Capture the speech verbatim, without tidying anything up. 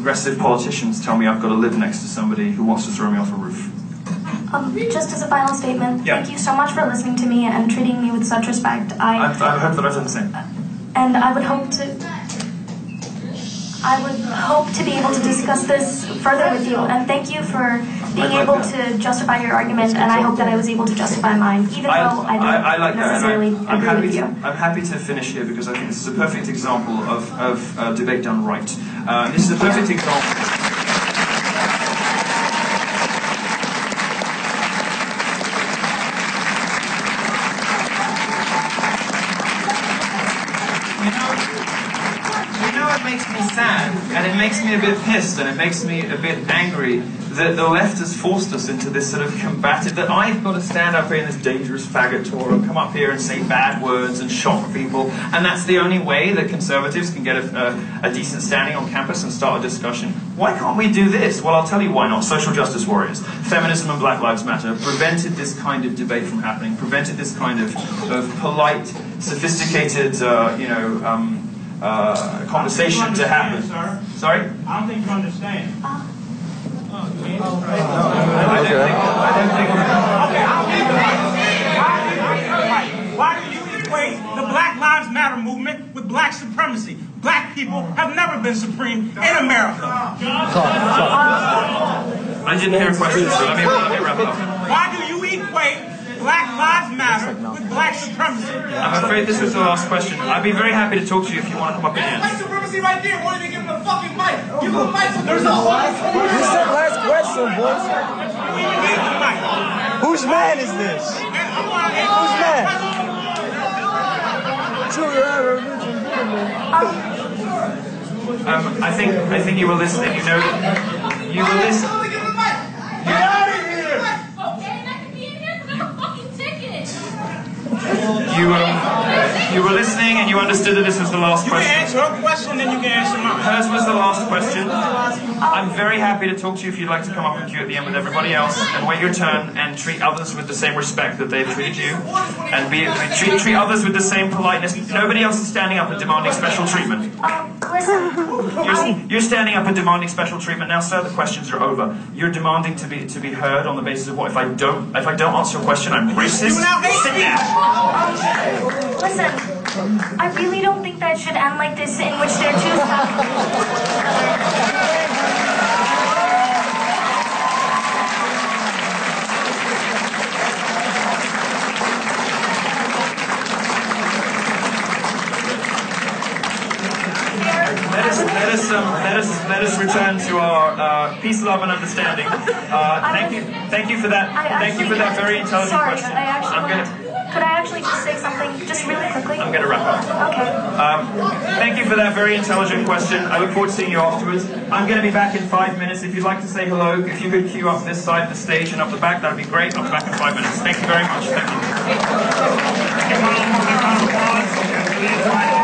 progressive politicians tell me I've got to live next to somebody who wants to throw me off a roof. Um, just as a final statement, yeah. Thank you so much for listening to me and treating me with such respect. I, I, I hope that I've done the same. And I would hope to... I would hope to be able to discuss this further with you, and thank you for being like able that. to justify your argument, and I hope that I was able to justify mine, even I, though I don't I, I like necessarily that, I, I'm agree happy with you. To, I'm happy to finish here, because I think this is a perfect example of, of uh, debate done right. Uh, this is a perfect yeah. example... And it makes me a bit pissed, and it makes me a bit angry that the left has forced us into this sort of combative, that I've got to stand up here in this dangerous faggot tour and come up here and say bad words and shock people, and that's the only way that conservatives can get a, a, a decent standing on campus and start a discussion. Why can't we do this? Well, I'll tell you why not. Social justice warriors, feminism and Black Lives Matter prevented this kind of debate from happening, prevented this kind of, of polite, sophisticated, uh, you know, um, Uh, conversation to happen. Sir. Sorry? I don't think you understand. Uh, oh, okay. Oh, right. No, I don't think. I don't think. Okay, I'll leave it. Why, why do you equate the Black Lives Matter movement with black supremacy? Black people have never been supreme in America. I didn't hear a question, so let me, let me wrap up. Why do you equate Black Lives Matter with black supremacy? I'm afraid this was the last question. I'd be very happy to talk to you if you want to come up again. That's black supremacy right there. Why did they give him a fucking mic? Give him a mic so there's a whole thing. This is the last question, boys. Who even gave the mic? Whose man is this? Whose man? Um, I think I think you were listening. You know, you were listening. Get out of here! You were, you were listening and you understood that this was the last question. You can answer her question, then you can answer mine. Hers was the last question. I'm very happy to talk to you if you'd like to come up and queue at the end with everybody else and wait your turn and treat others with the same respect that they've treated you. And be, treat, treat others with the same politeness. Nobody else is standing up and demanding special treatment. You're, you're standing up and demanding special treatment now, sir. The questions are over. You're demanding to be to be heard on the basis of what? If I don't, if I don't answer your question, I'm racist. Sit down. Listen, I really don't think that should end like this, in which they're too. Let us, let us, um, let us, let us return to our uh, peace, love, and understanding. Uh, thank you, thank you for that. Thank you for that very intelligent sorry, question. I actually I'm gonna, could I actually just say something, just really quickly? I'm going to wrap up. Okay. Um, thank you for that very intelligent question. I look forward to seeing you afterwards. I'm going to be back in five minutes. If you'd like to say hello, if you could queue up this side of the stage and up the back, that'd be great. I'll be back in five minutes. Thank you very much. Thank you.